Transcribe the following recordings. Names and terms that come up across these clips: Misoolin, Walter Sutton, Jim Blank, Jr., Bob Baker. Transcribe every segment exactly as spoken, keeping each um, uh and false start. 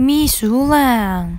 Misoolin.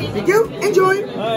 Thank you. Enjoy. Bye.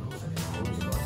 Thank you.